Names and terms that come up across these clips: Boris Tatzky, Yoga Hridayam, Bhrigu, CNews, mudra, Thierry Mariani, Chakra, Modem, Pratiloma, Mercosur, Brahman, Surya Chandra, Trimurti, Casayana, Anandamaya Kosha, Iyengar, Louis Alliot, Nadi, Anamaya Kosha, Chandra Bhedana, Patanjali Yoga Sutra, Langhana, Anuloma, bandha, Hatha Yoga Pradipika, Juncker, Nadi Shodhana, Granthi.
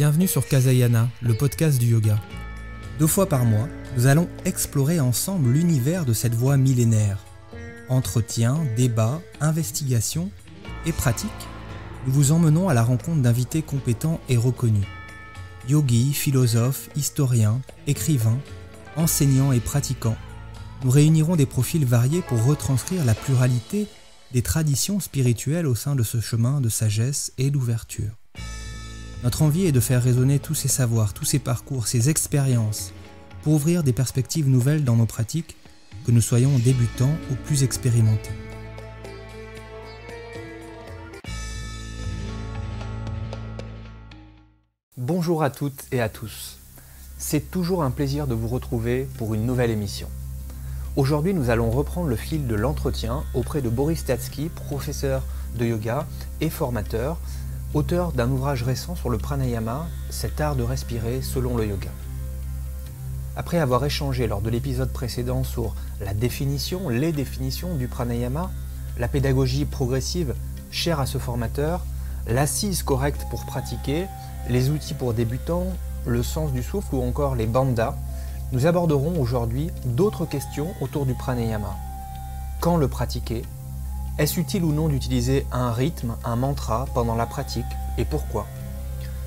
Bienvenue sur Casayana, le podcast du yoga. 2 fois par mois, nous allons explorer ensemble l'univers de cette voie millénaire. Entretiens, débats, investigations et pratiques, nous vous emmenons à la rencontre d'invités compétents et reconnus. Yogis, philosophes, historiens, écrivains, enseignants et pratiquants, nous réunirons des profils variés pour retranscrire la pluralité des traditions spirituelles au sein de ce chemin de sagesse et d'ouverture. Notre envie est de faire résonner tous ces savoirs, tous ces parcours, ces expériences, pour ouvrir des perspectives nouvelles dans nos pratiques, que nous soyons débutants ou plus expérimentés. Bonjour à toutes et à tous. C'est toujours un plaisir de vous retrouver pour une nouvelle émission. Aujourd'hui, nous allons reprendre le fil de l'entretien auprès de Boris Tatzky, professeur de yoga et formateur, auteur d'un ouvrage récent sur le pranayama, cet art de respirer selon le yoga. Après avoir échangé lors de l'épisode précédent sur la définition, les définitions du pranayama, la pédagogie progressive chère à ce formateur, l'assise correcte pour pratiquer, les outils pour débutants, le sens du souffle ou encore les bandhas, nous aborderons aujourd'hui d'autres questions autour du pranayama. Quand le pratiquer? Est-ce utile ou non d'utiliser un rythme, un mantra pendant la pratique et pourquoi?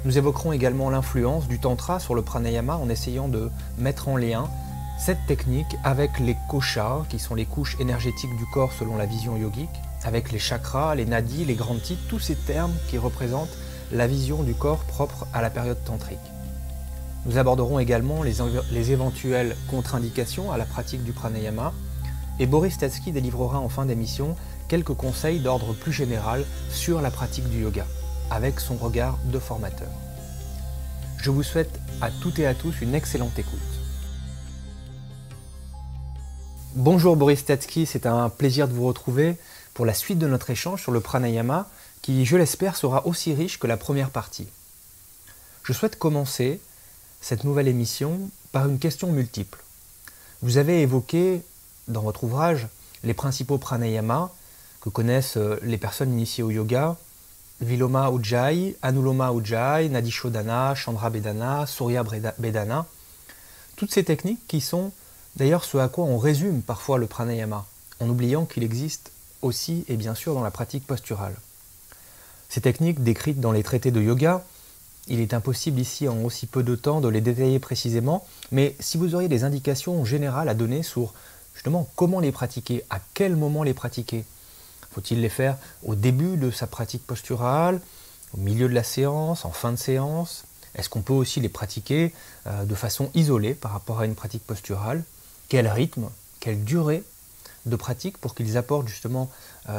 Nous évoquerons également l'influence du tantra sur le pranayama en essayant de mettre en lien cette technique avec les koshas, qui sont les couches énergétiques du corps selon la vision yogique, avec les chakras, les nadis, les granthis, tous ces termes qui représentent la vision du corps propre à la période tantrique. Nous aborderons également les éventuelles contre-indications à la pratique du pranayama et Boris Tatzky délivrera en fin d'émission quelques conseils d'ordre plus général sur la pratique du yoga, avec son regard de formateur. Je vous souhaite à toutes et à tous une excellente écoute. Bonjour Boris Tatzky, c'est un plaisir de vous retrouver pour la suite de notre échange sur le pranayama qui, je l'espère, sera aussi riche que la première partie. Je souhaite commencer cette nouvelle émission par une question multiple. Vous avez évoqué dans votre ouvrage les principaux pranayamas que connaissent les personnes initiées au yoga, Viloma Ujjayi, Anuloma Ujjayi, Nadi Shodhana, Chandra Bhedana, Surya Bhedana, toutes ces techniques qui sont d'ailleurs ce à quoi on résume parfois le pranayama, en oubliant qu'il existe aussi et bien sûr dans la pratique posturale. Ces techniques décrites dans les traités de yoga, il est impossible ici en aussi peu de temps de les détailler précisément, mais si vous auriez des indications générales à donner sur justement comment les pratiquer, à quel moment les pratiquer, faut-il les faire au début de sa pratique posturale, au milieu de la séance, en fin de séance? Est-ce qu'on peut aussi les pratiquer de façon isolée par rapport à une pratique posturale? Quel rythme, quelle durée de pratique pour qu'ils apportent justement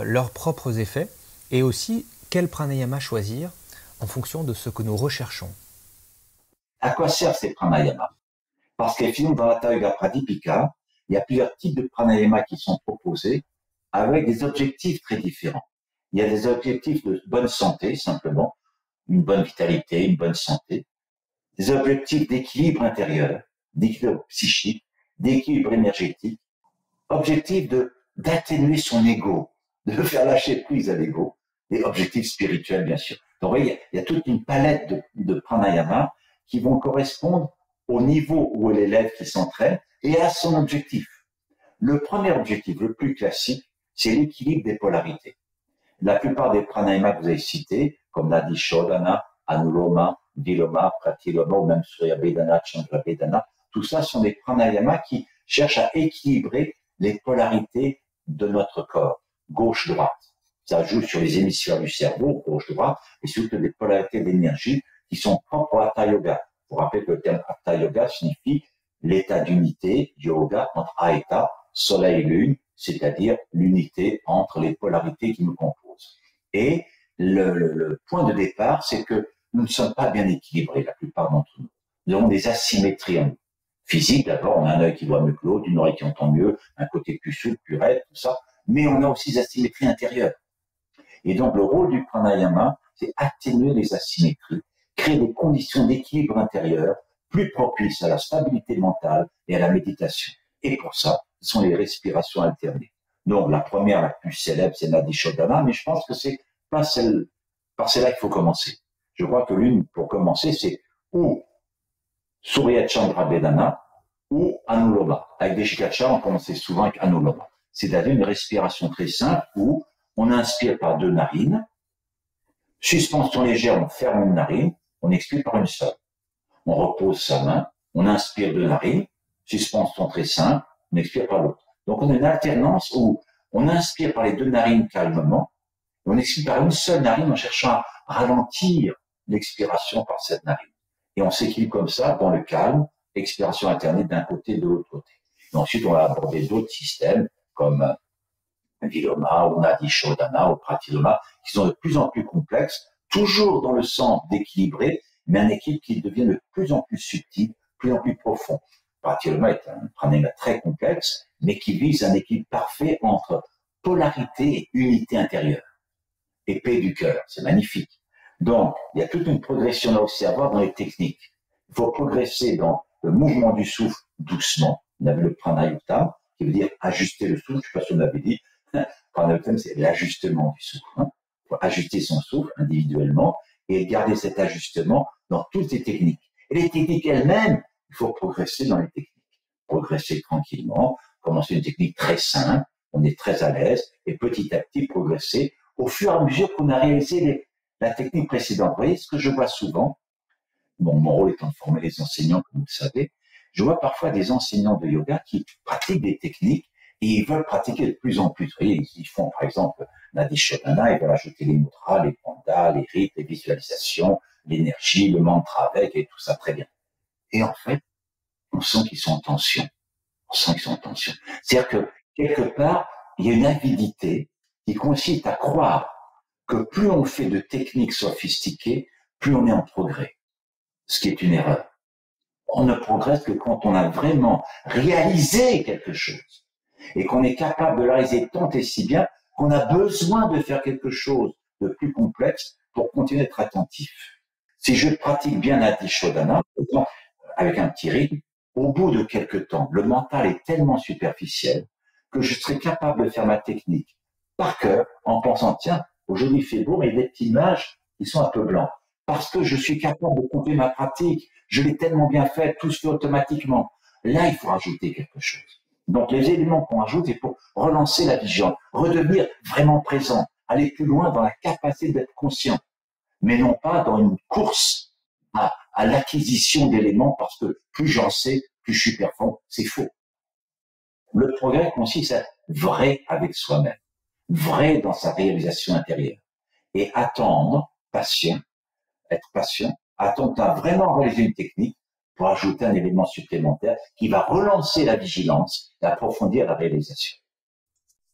leurs propres effets? Et aussi, quel pranayama choisir en fonction de ce que nous recherchons. À quoi servent ces pranayamas? Parce qu'effectivement, dans la Hatha Yoga Pradipika, il y a plusieurs types de pranayamas qui sont proposés avec des objectifs très différents. Il y a des objectifs de bonne santé, simplement, une bonne vitalité, une bonne santé, des objectifs d'équilibre intérieur, d'équilibre psychique, d'équilibre énergétique, objectif d'atténuer son ego, de faire lâcher prise à l'ego, et objectifs spirituels, bien sûr. Donc, vous voyez, il y a toute une palette de pranayama qui vont correspondre au niveau où est l'élève qui s'entraîne et à son objectif. Le premier objectif, le plus classique, c'est l'équilibre des polarités. La plupart des pranayamas que vous avez cités, comme Nadi Shodhana, Anuloma, Viloma, Pratiloma, ou même Surya Bhedana, Chandra Bhedana, tout ça sont des pranayamas qui cherchent à équilibrer les polarités de notre corps, gauche-droite. Ça joue sur les hémisphères du cerveau, gauche-droite, et surtout des polarités d'énergie qui sont propres à Hatha Yoga. Vous rappelez que le terme Hatha Yoga signifie l'état d'unité, yoga, entre Aeta, soleil et lune, c'est-à-dire l'unité entre les polarités qui nous composent. Et le point de départ, c'est que nous ne sommes pas bien équilibrés, la plupart d'entre nous. Nous avons des asymétries en nous. Physique, d'abord, on a un œil qui voit mieux que l'autre, une oreille qui entend mieux, un côté plus souple, plus raide, tout ça, mais on a aussi des asymétries intérieures. Et donc, le rôle du pranayama, c'est atténuer les asymétries, créer des conditions d'équilibre intérieur plus propices à la stabilité mentale et à la méditation. Et pour ça, ce sont les respirations alternées. Donc, la première, la plus célèbre, c'est Nadi Shodhana, mais je pense que c'est pas celle, par celle-là qu'il faut commencer. Je crois que l'une, pour commencer, c'est ou Surya Chandra Bhedana ou Anuloma. Avec Desikachar, on commençait souvent avec Anuloma. C'est-à-dire une respiration très simple où on inspire par deux narines, suspension légère, on ferme une narine, on expire par une seule. On repose sa main, on inspire deux narines, suspension très simple, on expire par l'autre. Donc on a une alternance où on inspire par les deux narines calmement, et on expire par une seule narine en cherchant à ralentir l'expiration par cette narine. Et on s'équilibre comme ça, dans le calme, expiration alternée d'un côté et de l'autre côté. Et ensuite, on va aborder d'autres systèmes, comme Viloma, ou Nadi Shodhana, ou Pratiloma, qui sont de plus en plus complexes, toujours dans le sens d'équilibrer, mais un équilibre qui devient de plus en plus subtil, de plus en plus profond. Pratiloma est un pranayama très complexe, mais qui vise un équilibre parfait entre polarité et unité intérieure. Et paix du cœur, c'est magnifique. Donc, il y a toute une progression là aussi à avoir dans les techniques. Il faut progresser dans le mouvement du souffle doucement. On avait le pranayuttam, qui veut dire ajuster le souffle. Je ne sais pas si on l'avait dit. Pranayuttam, c'est l'ajustement du souffle. Il faut ajuster son souffle individuellement et garder cet ajustement dans toutes les techniques. Et les techniques elles-mêmes, il faut progresser dans les techniques. Progresser tranquillement, commencer une technique très simple, on est très à l'aise, et petit à petit progresser au fur et à mesure qu'on a réalisé la technique précédente. Vous voyez, ce que je vois souvent, bon, mon rôle étant de former les enseignants, comme vous le savez, je vois parfois des enseignants de yoga qui pratiquent des techniques et ils veulent pratiquer de plus en plus. Vous voyez, ils font par exemple Nadi Shodhana, ils veulent ajouter les mudras, les bandhas, les rites, les visualisations, l'énergie, le mantra avec et tout ça, très bien. Et en fait, on sent qu'ils sont en tension. On sent qu'ils sont en tension. C'est-à-dire que, quelque part, il y a une avidité qui consiste à croire que plus on fait de techniques sophistiquées, plus on est en progrès, ce qui est une erreur. On ne progresse que quand on a vraiment réalisé quelque chose et qu'on est capable de le réaliser tant et si bien qu'on a besoin de faire quelque chose de plus complexe pour continuer à être attentif. Si je pratique bien Nadi Shodhana, avec un petit rythme, au bout de quelques temps, le mental est tellement superficiel que je serai capable de faire ma technique par cœur en pensant, tiens, aujourd'hui, il fait beau, mais les petits nuages, ils sont un peu blancs. Parce que je suis capable de couper ma pratique, je l'ai tellement bien fait, tout se fait automatiquement. Là, il faut rajouter quelque chose. Donc, les éléments qu'on rajoute, c'est pour relancer la vigilance, redevenir vraiment présent, aller plus loin dans la capacité d'être conscient, mais non pas dans une course à l'acquisition d'éléments, parce que plus j'en sais, plus je suis performant, c'est faux. Le progrès consiste à être vrai avec soi-même, vrai dans sa réalisation intérieure. Et attendre, patient, être patient, attendre à vraiment réaliser une technique pour ajouter un élément supplémentaire qui va relancer la vigilance et approfondir la réalisation.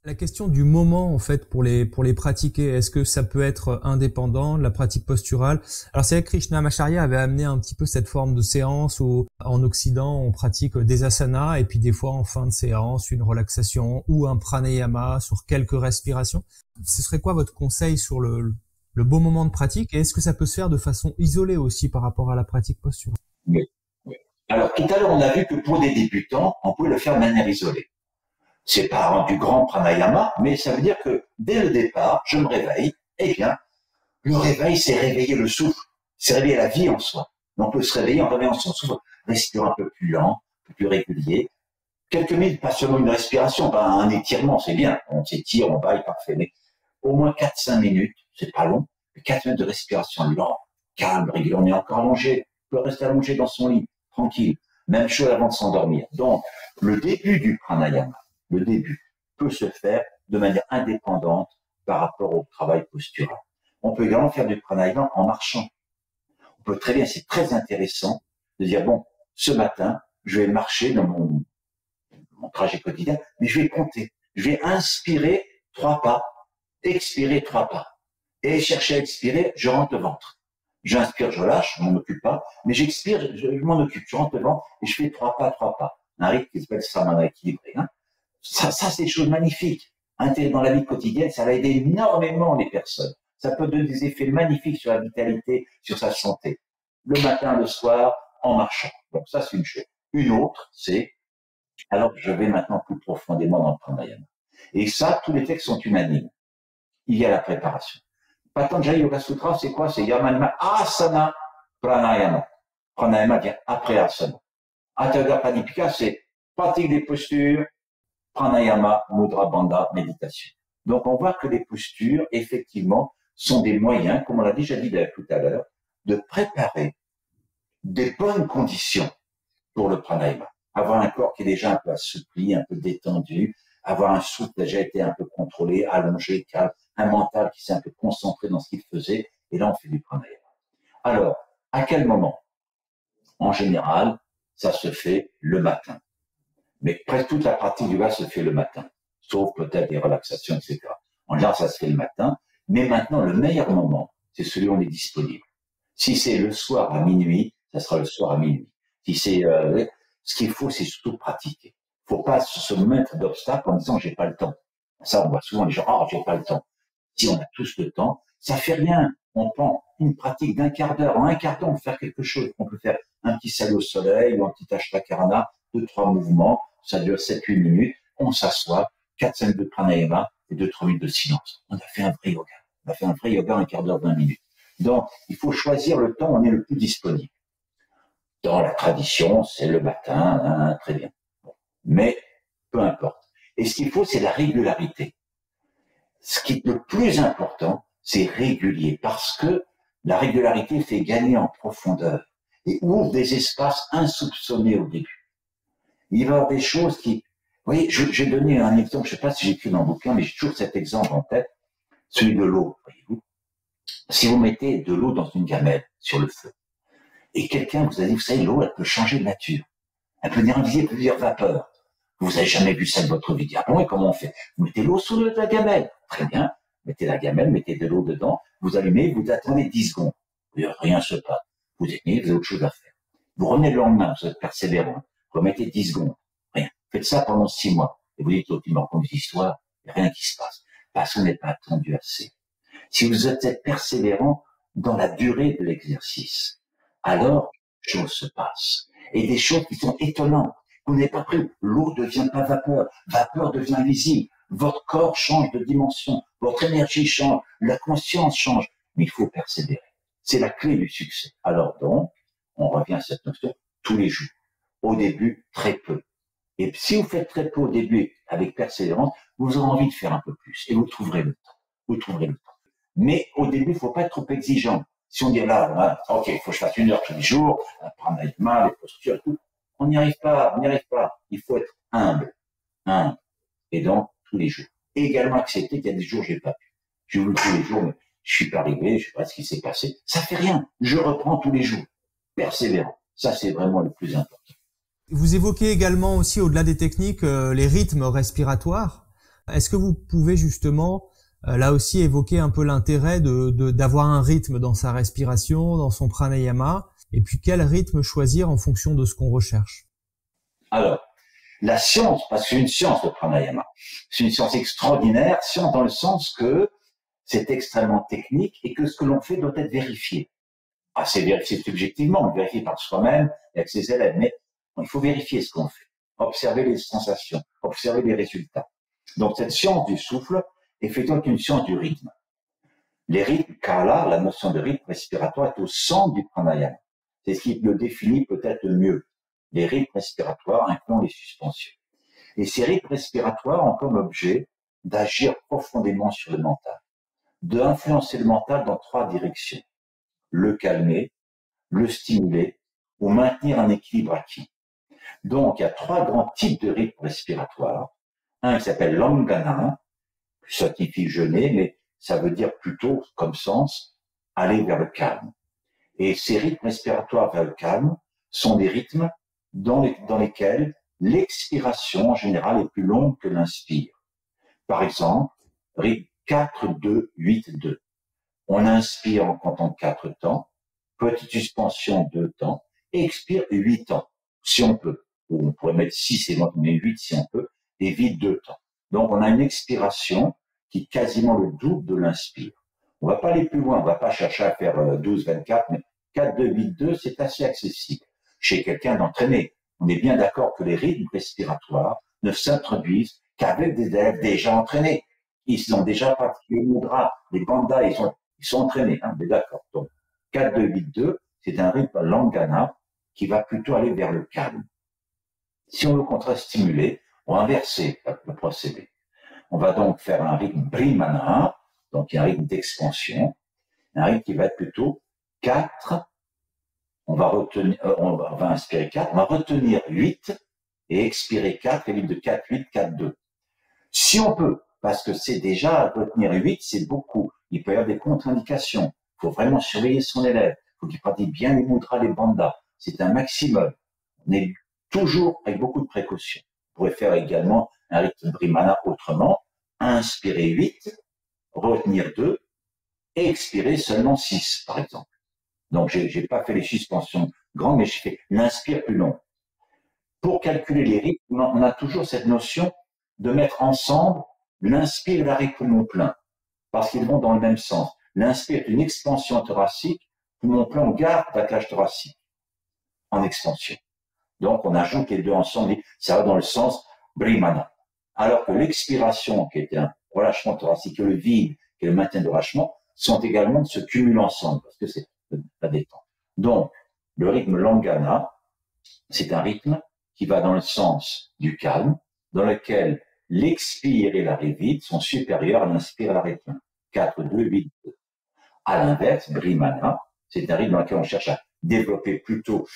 La question du moment, en fait, pour les pratiquer, est-ce que ça peut être indépendant, la pratique posturale? Alors, c'est vrai que Krishnamacharya avait amené un petit peu cette forme de séance où, en Occident, on pratique des asanas et puis des fois, en fin de séance, une relaxation ou un pranayama sur quelques respirations. Ce serait quoi votre conseil sur le beau moment de pratique? Et est-ce que ça peut se faire de façon isolée aussi par rapport à la pratique posturale? Oui. Alors, tout à l'heure, on a vu que pour des débutants, on pouvait le faire de manière isolée. C'est pas du grand pranayama, mais ça veut dire que dès le départ, je me réveille. Eh bien, le réveil, c'est réveiller le souffle, c'est réveiller la vie en soi. On peut se réveiller en réveillant son souffle, respirant un peu plus lent, un peu plus régulier. Quelques minutes, pas seulement une respiration, un étirement, c'est bien. On s'étire, on baille, parfait. Mais au moins 4-5 minutes, c'est pas long. 4 minutes de respiration lente, calme, régulier. On est encore allongé, on peut rester allongé dans son lit, tranquille. Même chose avant de s'endormir. Donc, le début du pranayama, le début peut se faire de manière indépendante par rapport au travail postural. On peut également faire du pranayama en marchant. On peut très bien, c'est très intéressant de dire, bon, ce matin, je vais marcher dans mon trajet quotidien, mais je vais compter. Je vais inspirer 3 pas, expirer 3 pas. Et chercher à expirer, je rentre le ventre. J'inspire, je lâche, je m'en occupe pas, mais j'expire, je m'en occupe, je rentre le ventre et je fais 3 pas. Un rythme qui s'appelle Samana équilibré, hein. Ça c'est des choses magnifiques. Dans la vie quotidienne, ça va aider énormément les personnes. Ça peut donner des effets magnifiques sur la vitalité, sur sa santé. Le matin, le soir, en marchant. Donc ça, c'est une chose. Une autre, c'est, alors je vais maintenant plus profondément dans le pranayama. Et ça, tous les textes sont unanimes. Il y a la préparation. Patanjali Yoga Sutra, c'est quoi? C'est Yamanma Asana Pranayama. Pranayama vient après asana. Hatha Yoga Pradipika, c'est pratique des postures, pranayama, mudra, bandha, méditation. Donc on voit que les postures, effectivement, sont des moyens, comme on l'a déjà dit tout à l'heure, de préparer des bonnes conditions pour le pranayama. Avoir un corps qui est déjà un peu assoupli, un peu détendu, avoir un souffle qui a déjà été un peu contrôlé, allongé, calme, un mental qui s'est un peu concentré dans ce qu'il faisait, et là on fait du pranayama. Alors, à quel moment? En général, ça se fait le matin. Mais presque toute la pratique du yoga se fait le matin, sauf peut-être des relaxations, etc. En général, ça se fait le matin. Mais maintenant, le meilleur moment, c'est celui où on est disponible. Si c'est le soir à minuit, ça sera le soir à minuit. Si c'est ce qu'il faut, c'est surtout pratiquer. Il ne faut pas se mettre d'obstacles en disant j'ai pas le temps. Ça, on voit souvent les gens, ah, j'ai pas le temps. Si on a tous le temps, ça fait rien. On prend une pratique d'un quart d'heure. En un quart d'heure, on peut faire quelque chose. On peut faire un petit salut au soleil ou un petit ashtakarana, 2-3 mouvements. Ça dure 7-8 minutes. On s'assoit, 4-5 minutes de pranayama et 2-3 minutes de silence. On a fait un vrai yoga. On a fait un vrai yoga en un quart d'heure, 20 minutes. Donc, il faut choisir le temps où on est le plus disponible. Dans la tradition, c'est le matin, hein, très bien. Mais peu importe. Et ce qu'il faut, c'est la régularité. Ce qui est le plus important, c'est régulier, parce que la régularité fait gagner en profondeur et ouvre des espaces insoupçonnés au début. Il va y avoir des choses qui... Vous voyez, j'ai donné un exemple, je ne sais pas si j'ai écrit dans le bouquin, mais j'ai toujours cet exemple en tête, celui de l'eau, voyez-vous. Si vous mettez de l'eau dans une gamelle sur le feu, et quelqu'un vous a dit, vous savez, l'eau, elle peut changer de nature. Elle peut devenir invisible, elle peut devenir vapeur. Vous n'avez jamais vu ça de votre vie. Ah bon, et comment on fait? Vous mettez l'eau sous la gamelle. Très bien. Mettez la gamelle, mettez de l'eau dedans, vous allumez, vous attendez 10 secondes. Rien ne se passe. Vous éteignez, vous avez autre chose à faire. Vous revenez le lendemain, vous êtes persévérant. Remettez 10 secondes. Rien. Faites ça pendant 6 mois. Et vous dites, l'autre, il me raconte des histoires, il n'y a rien qui se passe. Parce qu'on n'est pas attendu assez. Si vous êtes persévérant dans la durée de l'exercice, alors, des choses se passent. Et des choses qui sont étonnantes. Vous n'êtes pas pris. L'eau ne devient pas vapeur. Vapeur devient invisible. Votre corps change de dimension, votre énergie change, la conscience change, mais il faut persévérer. C'est la clé du succès. Alors donc, on revient à cette notion tous les jours. Au début, très peu. Et si vous faites très peu au début avec persévérance, vous aurez envie de faire un peu plus et vous trouverez le temps. Vous trouverez le temps. Mais au début, il ne faut pas être trop exigeant. Si on dit là, ok, il faut que je fasse 1 heure tous les jours, prendre les mains, les postures et tout, on n'y arrive pas, on n'y arrive pas. Il faut être humble, humble. Et donc, tous les jours. Et également accepter qu'il y a des jours où j'ai pas pu. J'ai voulu tous les jours, mais je suis pas arrivé, je sais pas ce qui s'est passé. Ça fait rien. Je reprends tous les jours. Persévérant. Ça, c'est vraiment le plus important. Vous évoquez également aussi, au-delà des techniques, les rythmes respiratoires. Est-ce que vous pouvez justement, là aussi, évoquer un peu l'intérêt d'avoir un rythme dans sa respiration, dans son pranayama, et puis quel rythme choisir en fonction de ce qu'on recherche? Alors, la science, parce que c'est une science le pranayama, c'est une science extraordinaire, science dans le sens que c'est extrêmement technique et que ce que l'on fait doit être vérifié. Ah, c'est vérifié subjectivement, on le vérifie par soi-même et avec ses élèves, mais bon, il faut vérifier ce qu'on fait, observer les sensations, observer les résultats. Donc cette science du souffle est plutôt une science du rythme. Les rythmes, kala, la notion de rythme respiratoire est au centre du pranayama. C'est ce qui le définit peut-être le mieux. Les rythmes respiratoires incluant les suspensions. Et ces rythmes respiratoires ont comme objet d'agir profondément sur le mental, d'influencer le mental dans 3 directions. Le calmer, le stimuler ou maintenir un équilibre acquis. Donc, il y a 3 grands types de rythmes respiratoires. Un qui s'appelle Langhana, qui signifie jeûner, mais ça veut dire plutôt, comme sens, aller vers le calme. Et ces rythmes respiratoires vers le calme sont des rythmes dans lesquels l'expiration en général est plus longue que l'inspire. Par exemple, rythme 4, 2, 8, 2. On inspire en comptant 4 temps, petite suspension 2 temps, expire 8 temps, si on peut. Ou on pourrait mettre 6 et on met 8 si on peut, et vide 2 temps. Donc on a une expiration qui est quasiment le double de l'inspire. On va pas aller plus loin, on va pas chercher à faire 12, 24, mais 4, 2, 8, 2, c'est assez accessible. Chez quelqu'un d'entraîné. On est bien d'accord que les rythmes respiratoires ne s'introduisent qu'avec des élèves déjà entraînés. Ils ont déjà pratiqué les mudras, les bandhas, ils sont entraînés, hein, on est d'accord. Donc, 4-2-8-2, c'est un rythme Langhana qui va plutôt aller vers le calme. Si on veut contre-stimuler, on va inverser le procédé. On va donc faire un rythme Brahmana, donc un rythme d'expansion, un rythme qui va être plutôt 4, on va inspirer 4, on va retenir 8 et expirer 4, et rythme de 4, 8, 4, 2. Si on peut, parce que c'est déjà, retenir 8, c'est beaucoup. Il peut y avoir des contre-indications. Il faut vraiment surveiller son élève. Il faut qu'il pratique bien les mudras, les bandhas. C'est un maximum. On est toujours avec beaucoup de précautions. Vous pourrez faire également un rythme Brahmana autrement. Inspirer 8, retenir 2 et expirer seulement 6, par exemple. Donc, j'ai pas fait les suspensions grandes, mais je fais l'inspire plus long. Pour calculer les rythmes, on a toujours cette notion de mettre ensemble l'inspire et l'arrêt poumon plein, parce qu'ils vont dans le même sens. L'inspire est une expansion thoracique, poumon plein, on garde la cage thoracique en expansion. Donc, on ajoute les deux ensemble, et ça va dans le sens Brahmana. Alors que l'expiration, qui est un relâchement thoracique, et le vide, qui est le maintien de relâchement, sont également se cumulent ensemble, parce que c'est la détente. Donc, le rythme Langhana, c'est un rythme qui va dans le sens du calme, dans lequel l'expire et l'arrêt vide sont supérieurs à l'inspire et l'arrêt plein. 4, 2, 8, 2. À l'inverse, Brahmana, c'est un rythme dans lequel on cherche à développer plutôt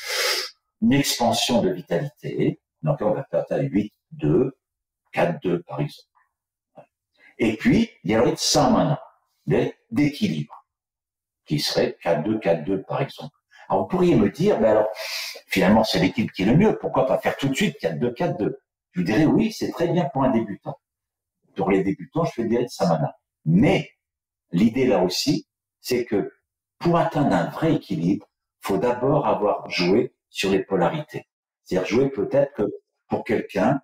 une expansion de vitalité. Dans lequel on va faire 8, 2, 4, 2, par exemple. Et puis, il y a le rythme Samana, d'équilibre, qui serait 4, 2, 4, 2, par exemple. Alors, vous pourriez me dire, mais alors, finalement, c'est l'équilibre qui est le mieux. Pourquoi pas faire tout de suite 4, 2, 4, 2? Je vous dirais, oui, c'est très bien pour un débutant. Pour les débutants, je fais des rythmes Samana. Mais l'idée là aussi, c'est que pour atteindre un vrai équilibre, faut d'abord avoir joué sur les polarités. C'est-à-dire jouer peut-être que pour quelqu'un,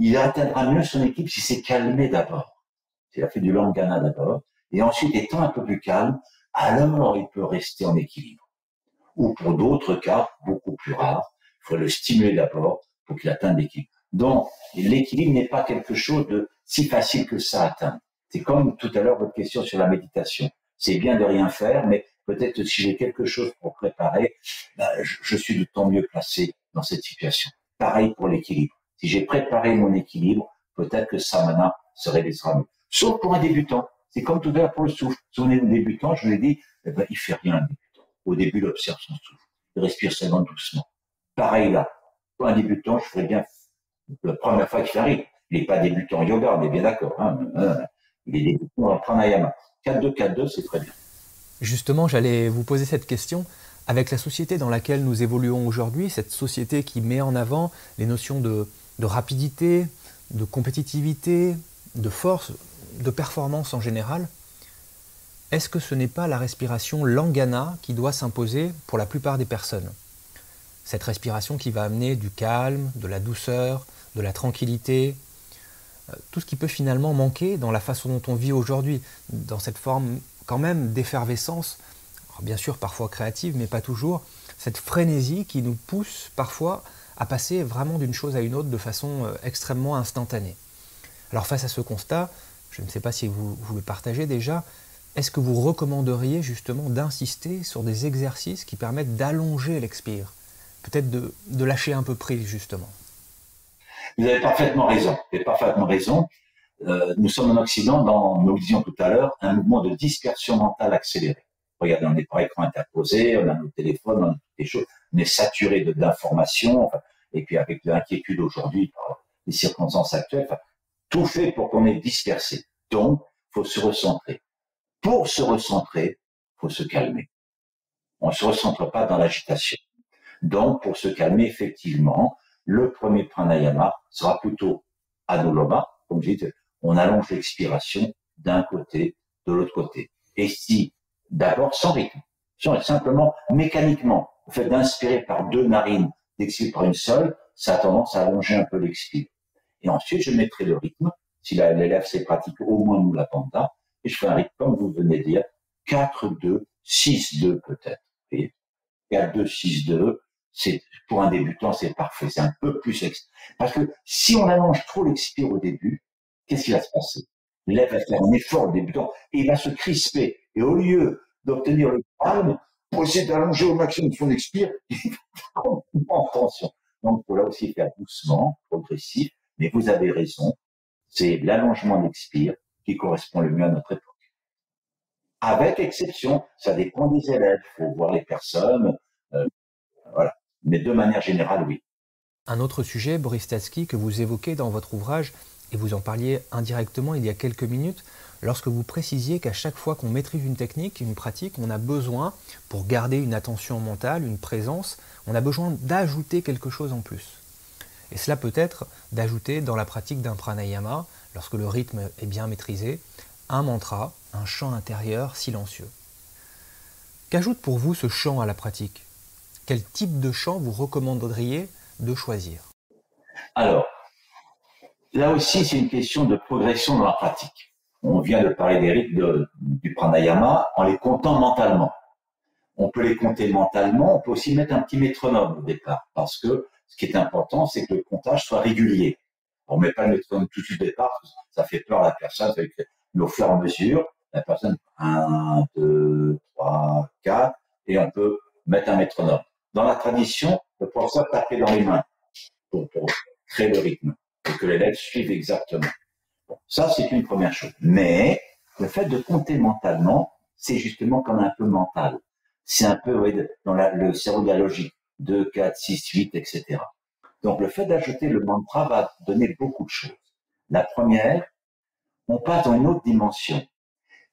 il atteindra mieux son équilibre s'il s'est calmé d'abord. S'il a fait du Langhana d'abord, et ensuite étant un peu plus calme, alors il peut rester en équilibre. Ou pour d'autres cas, beaucoup plus rares, il faut le stimuler d'abord pour qu'il atteigne l'équilibre. Donc, l'équilibre n'est pas quelque chose de si facile que ça à atteindre. C'est comme tout à l'heure votre question sur la méditation. C'est bien de rien faire, mais peut-être si j'ai quelque chose pour préparer, ben, je suis d'autant mieux placé dans cette situation. Pareil pour l'équilibre. Si j'ai préparé mon équilibre, peut-être que Samana se réalisera mieux. Sauf pour un débutant. C'est comme tout à l'heure pour le souffle. Souvenez-vous d'un débutant, je vous ai dit, eh ben, il fait rien un débutant. Au début, il observe son souffle. Il respire seulement doucement. Pareil là. Pour un débutant, je ferais bien la première fois qu'il arrive. Il n'est pas débutant en yoga, on est bien d'accord. Hein, il est débutant en pranayama. 4-2, 4-2, c'est très bien. Justement, j'allais vous poser cette question. Avec la société dans laquelle nous évoluons aujourd'hui, cette société qui met en avant les notions de rapidité, de compétitivité, de force, de performance en général, est-ce que ce n'est pas la respiration Langhana qui doit s'imposer pour la plupart des personnes? Cette respiration qui va amener du calme, de la douceur, de la tranquillité, tout ce qui peut finalement manquer dans la façon dont on vit aujourd'hui, dans cette forme quand même d'effervescence, bien sûr parfois créative, mais pas toujours, cette frénésie qui nous pousse parfois à passer vraiment d'une chose à une autre de façon extrêmement instantanée. Alors face à ce constat, je ne sais pas si vous le partagez déjà, est-ce que vous recommanderiez justement d'insister sur des exercices qui permettent d'allonger l'expire, peut-être de lâcher un peu prise justement? Vous avez parfaitement raison, nous sommes en Occident, nous disions tout à l'heure, un mouvement de dispersion mentale accélérée. Regardez, on est par écran interposé, on a nos téléphones, on a des choses, on est saturé d'informations, enfin, et puis avec l'inquiétude aujourd'hui, par les circonstances actuelles, enfin, tout fait pour qu'on est dispersé. Donc, il faut se recentrer. Pour se recentrer, il faut se calmer. On ne se recentre pas dans l'agitation. Donc, pour se calmer, effectivement, le premier pranayama sera plutôt Anuloma, comme je dis, on allonge l'expiration d'un côté, de l'autre côté. Et si, d'abord sans rythme, simplement mécaniquement, le fait d'inspirer par deux narines, d'expirer par une seule, ça a tendance à allonger un peu l'expire. Et ensuite, je mettrai le rythme, si l'élève s'est pratiqué au moins nous la bandha, et je fais un rythme, comme vous venez de dire, 4-2, 6-2 peut-être. 4-2, 6-2, pour un débutant, c'est parfait, c'est un peu plus extrême. Parce que si on allonge trop l'expire au début, qu'est-ce qui va se passer? L'élève va faire un effort au débutant et il va se crisper. Et au lieu d'obtenir le calme, pour essayer d'allonger au maximum son expire, il faut complètement attention. Donc, il faut là aussi faire doucement, progressif, mais vous avez raison, c'est l'allongement d'expire qui correspond le mieux à notre époque. Avec exception, ça dépend des élèves, il faut voir les personnes, voilà. Mais de manière générale, oui. Un autre sujet, Boris Tatzky, que vous évoquez dans votre ouvrage, et vous en parliez indirectement il y a quelques minutes, lorsque vous précisiez qu'à chaque fois qu'on maîtrise une technique, une pratique, on a besoin, pour garder une attention mentale, une présence, on a besoin d'ajouter quelque chose en plus. Et cela peut être d'ajouter dans la pratique d'un pranayama, lorsque le rythme est bien maîtrisé, un mantra, un chant intérieur silencieux. Qu'ajoute pour vous ce chant à la pratique? Quel type de chant vous recommanderiez de choisir? Alors, là aussi c'est une question de progression dans la pratique. On vient de parler des rythmes du pranayama en les comptant mentalement. On peut les compter mentalement, on peut aussi mettre un petit métronome au départ, parce que ce qui est important, c'est que le comptage soit régulier. On ne met pas le métronome tout de suite au départ, ça fait peur à la personne, mais au fur et à mesure, la personne 1, 2, 3, 4, et on peut mettre un métronome. Dans la tradition, le professeur tapait dans les mains pour créer le rythme, pour que l'élève suive exactement. Bon, ça, c'est une première chose. Mais le fait de compter mentalement, c'est justement comme un peu mental. C'est un peu oui, dans le cerveau de la logique, 2, 4, 6, 8, etc. Donc le fait d'ajouter le mantra va donner beaucoup de choses. La première, on passe dans une autre dimension,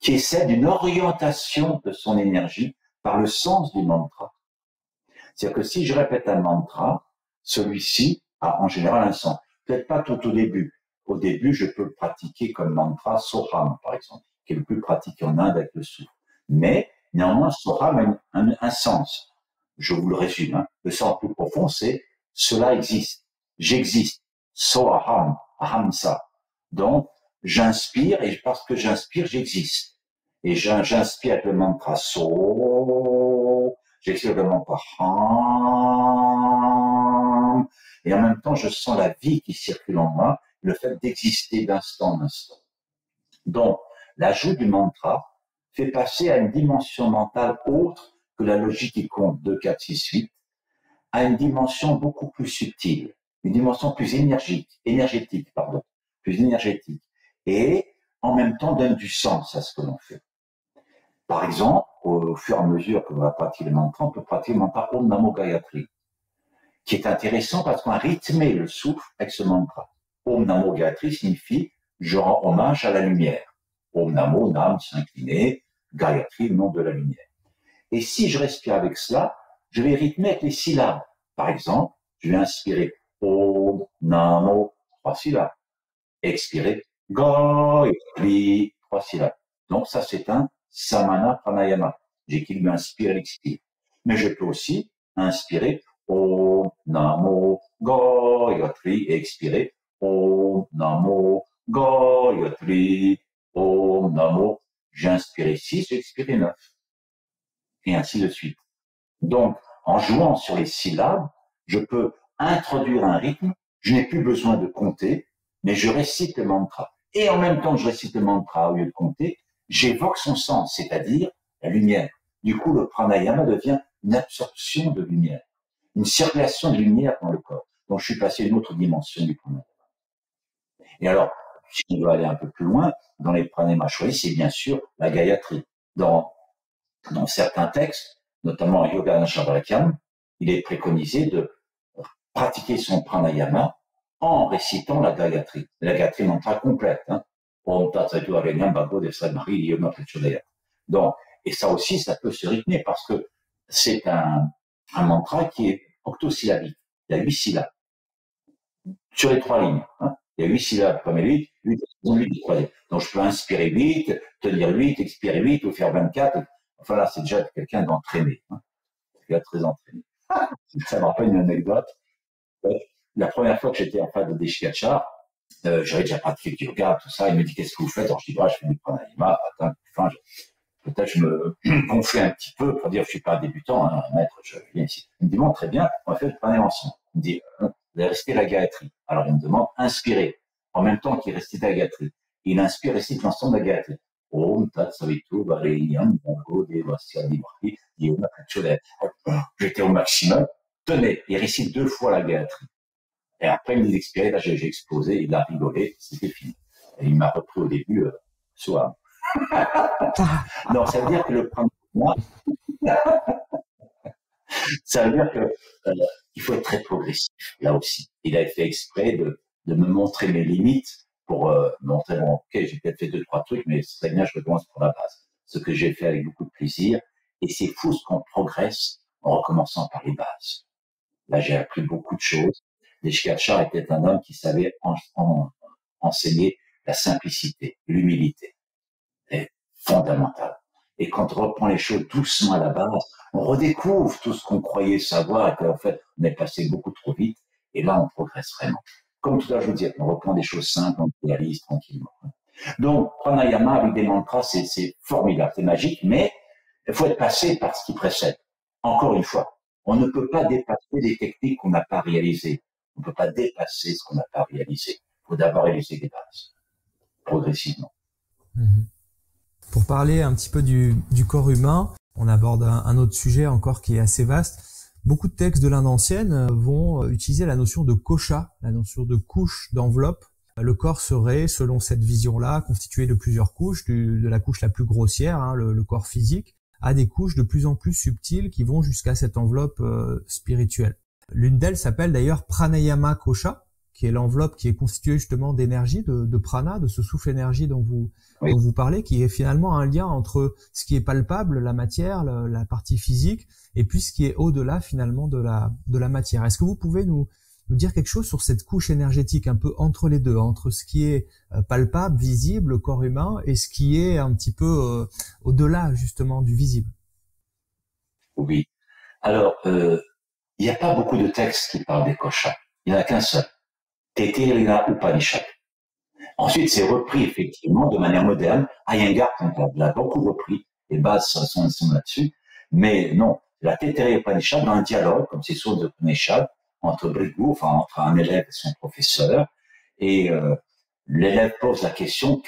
qui est celle d'une orientation de son énergie par le sens du mantra. C'est-à-dire que si je répète un mantra, celui-ci a en général un sens. Peut-être pas tout au début. Au début, je peux le pratiquer comme mantra Soham, par exemple, qui est le plus pratiqué en Inde avec le souffle. Mais néanmoins, Soham a un sens. Je vous le résume. Hein. Le sens plus profond, c'est « cela existe »,« j'existe »,« Soham »,« Ahamsa ». Donc, j'inspire, et parce que j'inspire, j'existe. Et j'inspire avec le mantra So, j'expire le mantra Ham, et en même temps, je sens la vie qui circule en moi, le fait d'exister d'instant en instant. Donc, l'ajout du mantra fait passer à une dimension mentale autre que la logique qui compte 2, 4, 6, 8, à une dimension beaucoup plus subtile, une dimension plus énergétique, et en même temps donne du sens à ce que l'on fait. Par exemple, au fur et à mesure que l'on va pratiquer le mantra, on peut pratiquer le mantra Om Namo Gayatri, qui est intéressant parce qu'on a rythmé le souffle avec ce mantra. Om Namo Gayatri signifie « je rends hommage à la lumière ». Om Namo, Nam, s'incliner, Gayatri, le nom de la lumière. Et si je respire avec cela, je vais rythmer avec les syllabes. Par exemple, je vais inspirer Om Namo, 3 syllabes. Expirer Gayatri, 3 syllabes. Donc ça, c'est un Samana Pranayama. J'ai qu'il m'inspire et l'expire. Mais je peux aussi inspirer Om Namo Gayatri et expirer Om Namo Gayatri. Om Namo, j'ai inspiré 6, j'ai expiré 9. Et ainsi de suite. Donc, en jouant sur les syllabes, je peux introduire un rythme, je n'ai plus besoin de compter, mais je récite le mantra. Et en même temps que je récite le mantra, au lieu de compter, j'évoque son sens, c'est-à-dire la lumière. Du coup, le pranayama devient une absorption de lumière, une circulation de lumière dans le corps. Donc, je suis passé à une autre dimension du pranayama. Et alors, si on veut aller un peu plus loin, dans les pranayamas choisis, c'est bien sûr la Gayatri. Dans certains textes, notamment en Yoga Hridayam, il est préconisé de pratiquer son pranayama en récitant la Gayatri. La Gayatri mantra complète. Hein. Donc, et ça aussi, ça peut se rythmer parce que c'est un mantra qui est octosyllabique. Il y a 8 syllabes sur les 3 lignes. Hein. Il y a 8 syllabes, comme 8, 8, 8, 3. Donc je peux inspirer 8, tenir 8, expirer 8, ou faire 24. Enfin là, c'est déjà quelqu'un d'entraîné. Hein. Quelqu'un très entraîné. Ça me rappelle une anecdote. La première fois que j'étais en face de Desikachar, j'avais déjà pratiqué du yoga, tout ça. Il me dit, qu'est-ce que vous faites? Alors je dis, bah, je fais du pranayama. Enfin, peut-être je me gonflais un petit peu pour dire, je suis pas un débutant, hein, un maître, je viens ici. Il me dit, bon, très bien, on va faire du pranayama ensemble. Il me dit, vous allez réciter la Gayatri. Alors, il me demande, inspirez. En même temps qu'il récite la Gayatri. Il inspire, récite l'ensemble de la Gayatri. Om Tat Savitu Vareyam Bhango Devasya Divarti Yona Pracholet. J'étais au maximum, tenez, il récite 2 fois la Gayatri. Et après, il me dit d'expirer, là, j'ai explosé, il a rigolé, c'était fini. Et il m'a repris au début, Soham. Non, ça veut dire que le pranayama, ça veut dire que il faut être très progressif, là aussi. Il a fait exprès de me montrer mes limites pour montrer, bon, ok, j'ai peut-être fait 2, 3 trucs, mais ce serait bien, je recommence pour la base. Ce que j'ai fait avec beaucoup de plaisir. Et c'est fou ce qu'on progresse en recommençant par les bases. Là, j'ai appris beaucoup de choses. Desikachar était un homme qui savait enseigner la simplicité, l'humilité. C'est fondamental. Et quand on reprend les choses doucement à la base, on redécouvre tout ce qu'on croyait savoir et qu'en fait, on est passé beaucoup trop vite. Et là, on progresse vraiment. Comme tout à l'heure, je vous disais, on reprend des choses simples, on réalise tranquillement. Donc, pranayama avec des mantras, c'est formidable, c'est magique, mais il faut être passé par ce qui précède. Encore une fois, on ne peut pas dépasser des techniques qu'on n'a pas réalisées. On ne peut pas dépasser ce qu'on n'a pas réalisé. Il faut d'abord réaliser des bases, progressivement. Mmh. Pour parler un petit peu du corps humain, on aborde un autre sujet encore qui est assez vaste. Beaucoup de textes de l'Inde ancienne vont utiliser la notion de kosha, la notion de couche, d'enveloppe. Le corps serait, selon cette vision-là, constitué de plusieurs couches, de la couche la plus grossière, hein, le corps physique, à des couches de plus en plus subtiles qui vont jusqu'à cette enveloppe spirituelle. L'une d'elles s'appelle d'ailleurs pranayama kosha, qui est l'enveloppe qui est constituée justement d'énergie, de prana, de ce souffle énergie dont vous parlez, qui est finalement un lien entre ce qui est palpable, la matière, la partie physique, et puis ce qui est au-delà finalement de la matière. Est-ce que vous pouvez nous dire quelque chose sur cette couche énergétique un peu entre les deux, entre ce qui est palpable, visible, le corps humain, et ce qui est un petit peu au-delà justement du visible? Oui. Alors, il n'y a pas beaucoup de textes qui parlent des koshas. Il n'y en a qu'un seul. Taittiriya Upanishad. Ensuite, c'est repris effectivement de manière moderne. Iyengar l'a beaucoup repris. Les bases sont là-dessus. Mais non, la Taittiriya Upanishad, dans un dialogue, comme c'est source de Upanishad, entre Bhrigu, enfin entre un élève et son professeur, et l'élève pose la question,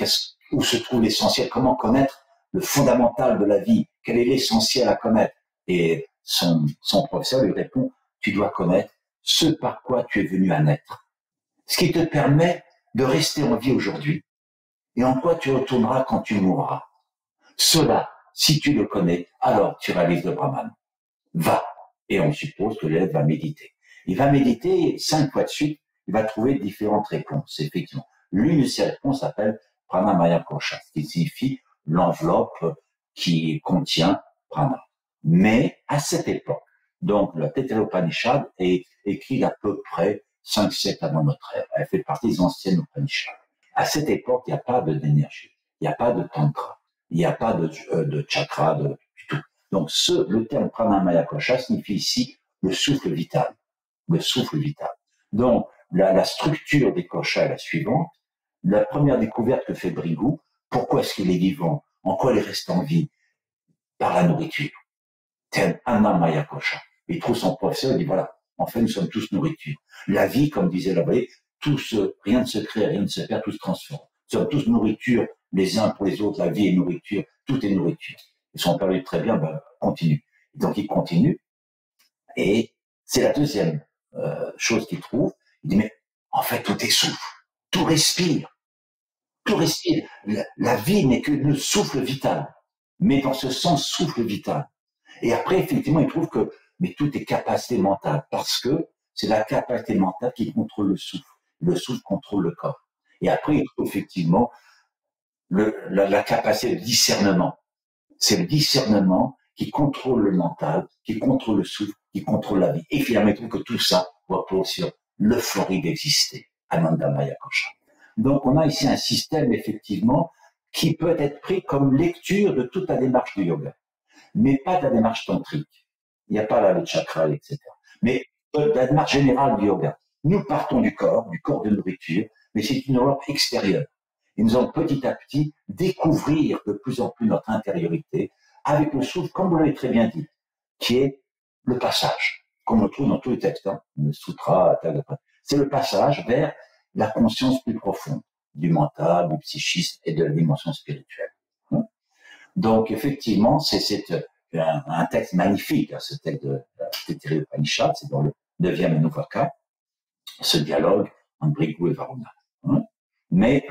où se trouve l'essentiel? Comment connaître le fondamental de la vie? Quel est l'essentiel à connaître? Et son professeur lui répond, tu dois connaître ce par quoi tu es venu à naître. Ce qui te permet de rester en vie aujourd'hui et en quoi tu retourneras quand tu mourras. Cela, si tu le connais, alors tu réalises le Brahman. Va. Et on suppose que l'élève va méditer. Il va méditer 5 fois de suite, il va trouver différentes réponses, effectivement. L'une de ces réponses s'appelle Pranamaya Kosha, ce qui signifie l'enveloppe qui contient Prana. Mais à cette époque, donc la Taittiriya Upanishad est écrite à peu près 5-7 avant notre ère. Elle fait partie des anciennes Upanishads. À cette époque, il n'y a pas d'énergie, il n'y a pas de Tantra, il n'y a pas de Chakra, du tout. Donc le terme Pranamaya Kosha signifie ici le souffle vital. Le souffle vital. Donc, la structure des koshas est la suivante. La première découverte que fait Bhrigu, pourquoi est-ce qu'il est vivant? En quoi il reste en vie? Par la nourriture. C'est un Anamaya Kosha. Il trouve son professeur, il dit voilà, en fait, nous sommes tous nourriture. La vie, comme disait la Brahmana, rien ne se crée, rien ne se perd, tout se transforme. Nous sommes tous nourriture, les uns pour les autres, la vie est nourriture, tout est nourriture. Et son père lui dit très bien, ben, continue. Donc, il continue. Et c'est la deuxième chose qu'il trouve, il dit mais en fait tout est souffle, tout respire, la vie n'est que le souffle vital, mais dans ce sens souffle vital. Et après effectivement il trouve que mais tout est capacité mentale, parce que c'est la capacité mentale qui contrôle le souffle contrôle le corps. Et après il trouve effectivement la capacité de discernement, c'est le discernement qui contrôle le mental, qui contrôle le souffle, qui contrôle la vie. Et finalement, il trouve que tout ça repose sur l'euphorie d'exister. Anandamaya Kosha. Donc, on a ici un système, effectivement, qui peut être pris comme lecture de toute la démarche du yoga. Mais pas de la démarche tantrique. Il n'y a pas là le chakra, etc. Mais de la démarche générale du yoga. Nous partons du corps de nourriture, mais c'est une enveloppe extérieure. Et nous allons petit à petit découvrir de plus en plus notre intériorité, avec le souffle, comme vous l'avez très bien dit, qui est le passage, comme on le trouve dans tous les textes, hein, le sutra, c'est le passage vers la conscience plus profonde, du mental, du psychisme et de la dimension spirituelle. Donc, effectivement, c'est un texte magnifique, hein, ce texte de Taittiriya Upanishad, c'est dans le 9e Anuvaka, ce dialogue entre Bhrigu et Varuna. Hein. Mais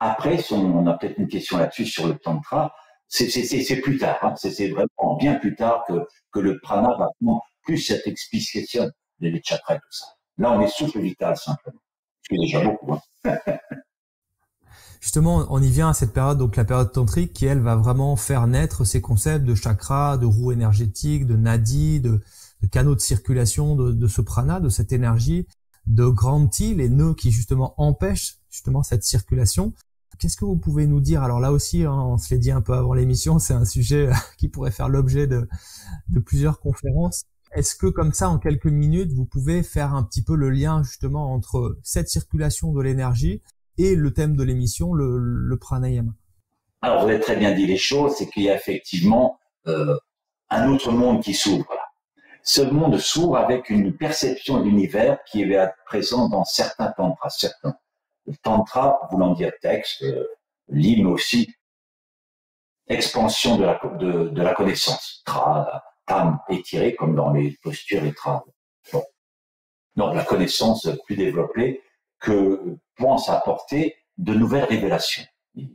après, on a peut-être une question là-dessus sur le Tantra, c'est plus tard, hein, c'est vraiment bien plus tard que le prana va prendre plus cette explication des chakras et tout ça. Là, on est souffle vital, simplement, ce qui est déjà beaucoup. Hein. Justement, on y vient à cette période, donc la période tantrique, qui elle va vraiment faire naître ces concepts de chakras, de roues énergétiques, de nadi, de canaux de circulation, de ce prana, de cette énergie, de granthi, les nœuds qui justement empêchent justement cette circulation. Qu'est-ce que vous pouvez nous dire? Alors là aussi, hein, on se l'est dit un peu avant l'émission, c'est un sujet qui pourrait faire l'objet de plusieurs conférences. Est-ce que comme ça, en quelques minutes, vous pouvez faire un petit peu le lien justement entre cette circulation de l'énergie et le thème de l'émission, le pranayama? Alors, vous avez très bien dit les choses, c'est qu'il y a effectivement un autre monde qui s'ouvre. Ce monde s'ouvre avec une perception de l'univers qui est présente dans certains tantras. Certains. Le tantra, voulant dire texte, livre, mais aussi expansion de la connaissance. Tra, tam, étiré, comme dans les postures et tra. Bon. Donc, la connaissance plus développée, que pense apporter de nouvelles révélations. Les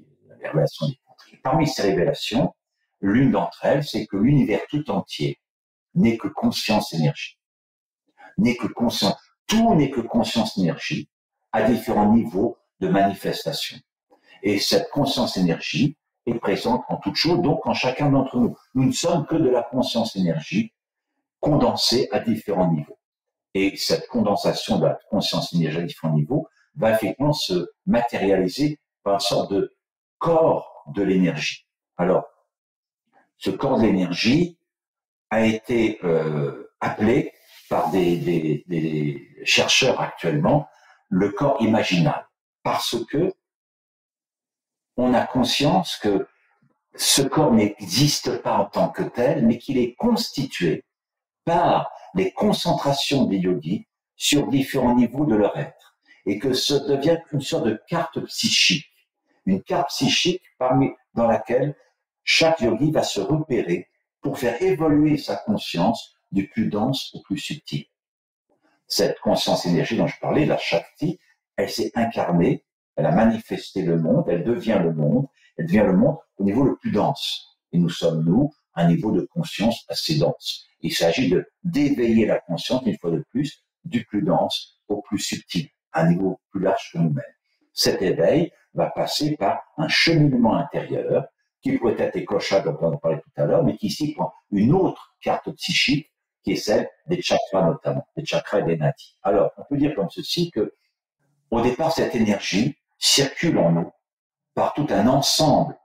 révélations des contrées. Parmi ces révélations, l'une d'entre elles, c'est que l'univers tout entier n'est que conscience énergie. N'est que conscience. Tout n'est que conscience énergie à différents niveaux de manifestation. Et cette conscience énergie est présente en toute chose, donc en chacun d'entre nous. Nous ne sommes que de la conscience énergie condensée à différents niveaux. Et cette condensation de la conscience énergie à différents niveaux va effectivement se matérialiser par une sorte de corps de l'énergie. Alors, ce corps de l'énergie a été appelé par des chercheurs actuellement le corps imaginal, parce que on a conscience que ce corps n'existe pas en tant que tel, mais qu'il est constitué par les concentrations des yogis sur différents niveaux de leur être, et que ce devient une sorte de carte psychique, dans laquelle chaque yogi va se repérer pour faire évoluer sa conscience du plus dense au plus subtil. Cette conscience énergie dont je parlais, la Shakti, elle s'est incarnée, elle a manifesté le monde, elle devient le monde, au niveau le plus dense. Et nous sommes, nous, à un niveau de conscience assez dense. Il s'agit d'éveiller la conscience, une fois de plus, du plus dense au plus subtil, à un niveau plus large que nous-mêmes. Cet éveil va passer par un cheminement intérieur, qui pourrait être les koshas dont on parlait tout à l'heure, mais qui ici prend une autre carte psychique, qui est celle des chakras notamment, des chakras et des nadis. Alors, on peut dire comme ceci que, au départ, cette énergie circule en nous par tout un ensemble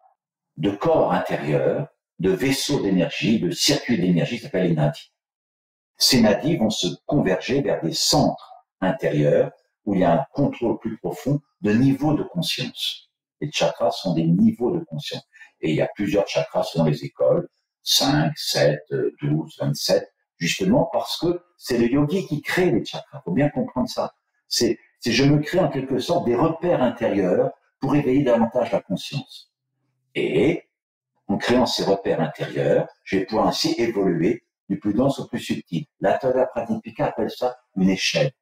de corps intérieurs, de vaisseaux d'énergie, de circuits d'énergie, ça s'appelle les nadis. Ces nadis vont se converger vers des centres intérieurs où il y a un contrôle plus profond de niveau de conscience. Les chakras sont des niveaux de conscience. Et il y a plusieurs chakras selon les écoles, 5, 7, 12, 27, justement parce que c'est le yogi qui crée les chakras. Il faut bien comprendre ça. C'est je me crée en quelque sorte des repères intérieurs pour éveiller davantage la conscience. Et en créant ces repères intérieurs, je vais pouvoir ainsi évoluer du plus dense au plus subtil. La Hatha Yoga Pradipika appelle ça une échelle.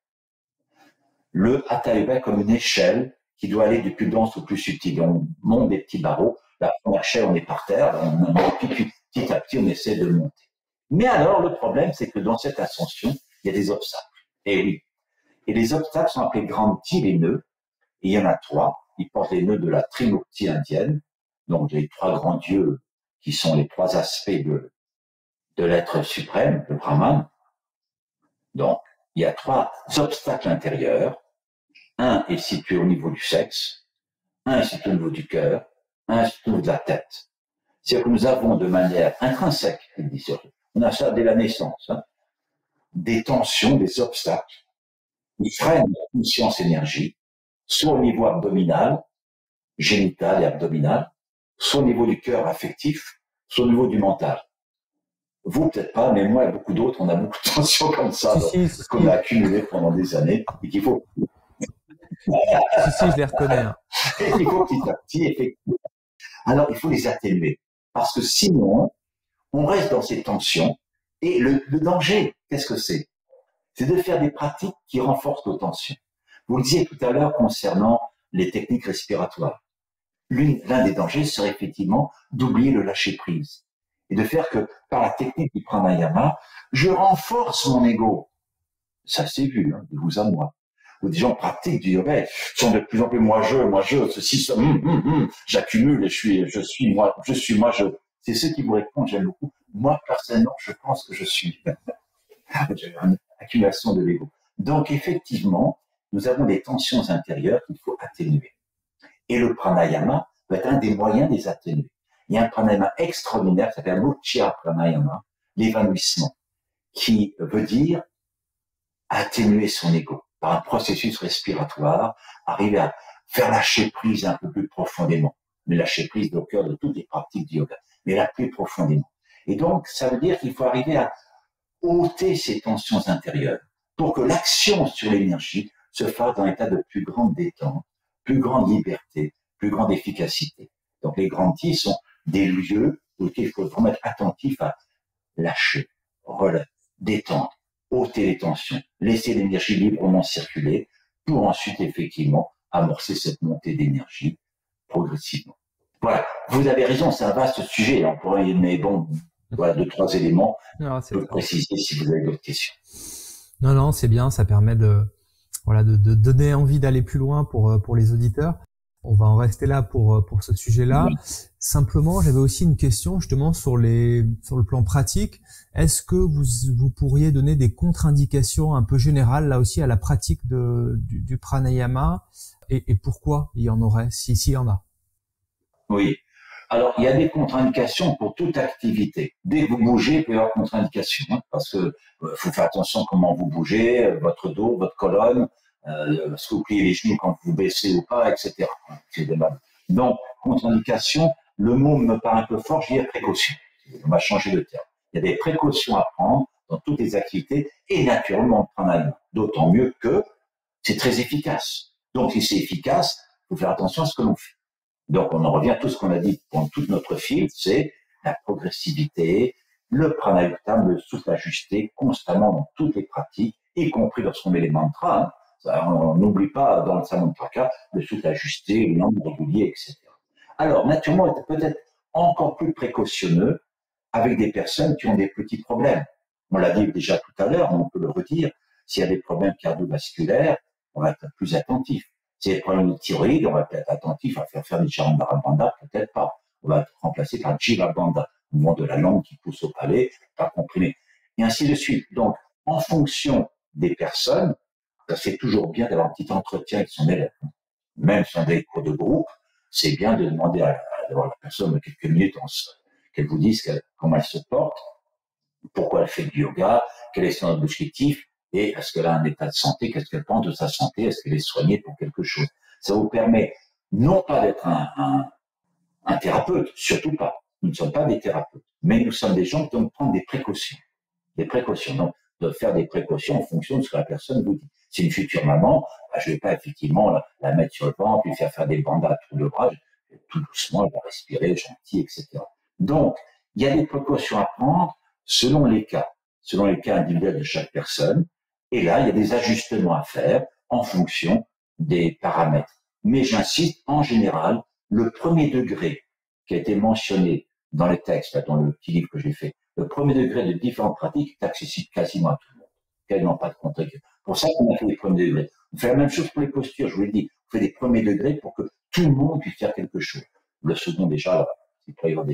Le Hatha Yoga est comme une échelle qui doit aller du plus dense au plus subtil. On monte des petits barreaux. La première chaîne, on est par terre, puis petit à petit, on essaie de monter. Mais alors, le problème, c'est que dans cette ascension, il y a des obstacles. Et oui. Et les obstacles sont appelés Granthi, les nœuds. Et il y en a trois. Ils portent les nœuds de la Trimurti indienne, donc les trois grands dieux qui sont les trois aspects de l'être suprême, le Brahman. Donc, il y a trois obstacles intérieurs. Un est situé au niveau du sexe, un est situé au niveau du cœur, un se trouve de la tête. C'est-à-dire que nous avons de manière intrinsèque, on a ça dès la naissance, hein, des tensions, des obstacles qui freinent la conscience énergie, soit au niveau abdominal, génital et abdominal, soit au niveau du cœur affectif, soit au niveau du mental. Vous, peut-être pas, mais moi et beaucoup d'autres, on a beaucoup de tensions comme ça, qu'on a accumulées pendant des années et qu'il faut... Si, je les reconnais. Il faut petit à petit, effectivement. Alors, il faut les atténuer. parce que sinon, on reste dans ces tensions. Et le danger, qu'est-ce que c'est? C'est de faire des pratiques qui renforcent nos tensions. Vous le disiez tout à l'heure concernant les techniques respiratoires. L'un des dangers serait effectivement d'oublier le lâcher-prise et de faire que, par la technique du pranayama, je renforce mon ego. Ça s'est vu, hein, de vous à moi. Où des gens pratiquent du yoga, sont de plus en plus moi je, ceci, ça, j'accumule et je suis moi je. C'est ceux qui vous répondent, j'aime beaucoup. Moi, personnellement, je pense que je suis. J'ai une accumulation de l'ego. Donc, effectivement, nous avons des tensions intérieures qu'il faut atténuer. Et le pranayama va être un des moyens de les atténuer. Il y a un pranayama extraordinaire qui s'appelle l'Ujjayi pranayama, l'évanouissement, qui veut dire atténuer son ego par un processus respiratoire, arriver à faire lâcher prise un peu plus profondément. Mais lâcher prise au cœur de toutes les pratiques du yoga, mais la plus profondément. Et donc, ça veut dire qu'il faut arriver à ôter ces tensions intérieures pour que l'action sur l'énergie se fasse dans un état de plus grande détente, plus grande liberté, plus grande efficacité. Donc, les Granthis sont des lieux où il faut vraiment être attentif à lâcher, relâcher, détendre, ôter les tensions, laisser l'énergie librement circuler pour ensuite, effectivement, amorcer cette montée d'énergie progressivement. Voilà. Vous avez raison, c'est un vaste sujet. On pourrait y mettre, bon, voilà, 2, 3 éléments. Pour préciser si vous avez d'autres questions. Non, non, c'est bien. Ça permet de, voilà, de donner envie d'aller plus loin pour les auditeurs. On va en rester là pour ce sujet-là. Oui. Simplement, j'avais aussi une question justement sur le plan pratique. Est-ce que vous pourriez donner des contre-indications un peu générales là aussi à la pratique du pranayama et pourquoi il y en aurait, s'il y en a? Oui. Alors, il y a des contre-indications pour toute activité. Dès que vous bougez, il peut y avoir contre-indications, hein, parce que faut faire attention à comment vous bougez, votre dos, votre colonne, est-ce que vous pliez les genoux quand vous baissez ou pas, etc. Donc, contre-indication, le mot me paraît un peu fort, je dirais précaution. On va changer de terme. Il y a des précautions à prendre dans toutes les activités et naturellement en pranayama. D'autant mieux que c'est très efficace. Donc, si c'est efficace, il faut faire attention à ce que l'on fait. Donc, on en revient à tout ce qu'on a dit pendant toute notre file, c'est la progressivité, le pranayama, le souffle ajusté constamment dans toutes les pratiques, y compris lorsqu'on met les mantras. Hein. Ça, on n'oublie pas dans le salon de Chakra le souffle ajusté, le nombre régulier, etc. Alors, naturellement, on est peut-être encore plus précautionneux avec des personnes qui ont des petits problèmes. On l'a dit déjà tout à l'heure, on peut le redire, s'il y a des problèmes cardiovasculaires, on va être plus attentif. S'il y a des problèmes de thyroïde, on va être attentif à faire des Chandra Bhedana, peut-être pas. On va être remplacé par Jiva bandha, mouvement de la langue qui pousse au palais, par comprimé, et ainsi de suite. Donc, en fonction des personnes, c'est toujours bien d'avoir un petit entretien avec son élève. Même si on a des cours de groupe, c'est bien de demander à la personne quelques minutes qu'elle vous dise comment elle se porte, pourquoi elle fait du yoga, quel est son objectif, et est-ce qu'elle a un état de santé, qu'est-ce qu'elle pense de sa santé, est-ce qu'elle est soignée pour quelque chose. Ça vous permet non pas d'être un thérapeute, surtout pas. Nous ne sommes pas des thérapeutes, mais nous sommes des gens qui doivent prendre des précautions. Des précautions, donc de faire des précautions en fonction de ce que la personne vous dit. Si une future maman, bah, je ne vais pas effectivement la mettre sur le ventre, lui faire des bandas autour de bras, tout doucement, elle va respirer, gentil, etc. Donc, il y a des précautions à prendre selon les cas individuels de chaque personne. Et là, il y a des ajustements à faire en fonction des paramètres. Mais j'insiste, en général, le premier degré qui a été mentionné dans les textes, dans le petit livre que j'ai fait, le premier degré de différentes pratiques est accessible quasiment à tout le monde. Quasiment pas de contre-degré. Pour ça qu'on a fait les premiers degrés. On fait la même chose pour les postures, je vous l'ai dit. On fait des premiers degrés pour que tout le monde puisse faire quelque chose. Le second, déjà, il pourrait y avoir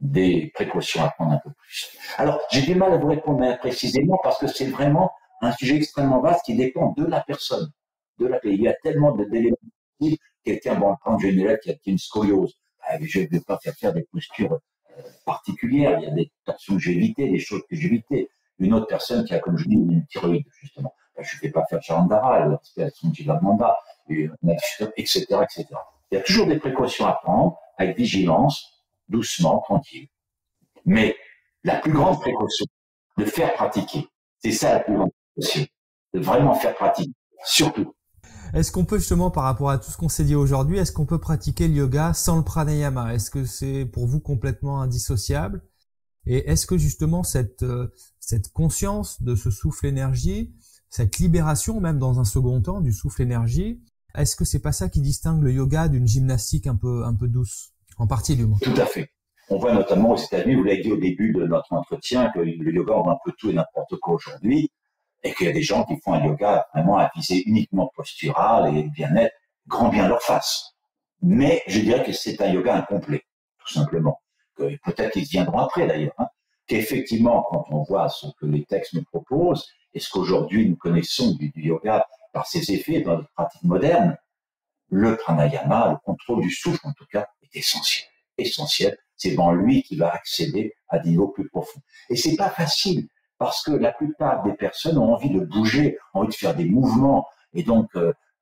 des précautions à prendre un peu plus. Alors, j'ai du mal à vous répondre précisément parce que c'est vraiment un sujet extrêmement vaste qui dépend de la personne. Il y a tellement d'éléments. Quelqu'un, bon, quand j'ai une élève qui a une scoliose, je ne vais pas faire des postures particulières. Il y a des torsions que j'ai évitées, des choses que j'ai évitées. Une autre personne qui a, comme je dis, une thyroïde, justement. Je ne vais pas faire Chandara, l'inspiration de Jilamanda, etc., etc. Il y a toujours des précautions à prendre, avec vigilance, doucement, tranquille. Mais la plus grande précaution, de faire pratiquer. C'est ça la plus grande précaution, de vraiment faire pratiquer, surtout. Est-ce qu'on peut justement, par rapport à tout ce qu'on s'est dit aujourd'hui, est-ce qu'on peut pratiquer le yoga sans le pranayama? Est-ce que c'est pour vous complètement indissociable? Et est-ce que justement cette conscience de ce souffle énergie, cette libération même dans un second temps du souffle énergie, est-ce que c'est pas ça qui distingue le yoga d'une gymnastique un peu douce, en partie du moins? Tout à fait. On voit notamment aux États-Unis, vous l'avez dit au début de notre entretien, que le yoga on a un peu tout et n'importe quoi aujourd'hui, et qu'il y a des gens qui font un yoga vraiment à viser uniquement postural et bien-être, grand bien leur face. Mais je dirais que c'est un yoga incomplet, tout simplement. Peut-être qu'ils viendront après d'ailleurs, hein, qu'effectivement, quand on voit ce que les textes nous proposent, et ce qu'aujourd'hui nous connaissons du yoga par ses effets dans notre pratique moderne, le pranayama, le contrôle du souffle en tout cas, est essentiel. Essentiel, c'est dans lui qu'il va accéder à des niveaux plus profonds. Et c'est pas facile, parce que la plupart des personnes ont envie de bouger, ont envie de faire des mouvements, et donc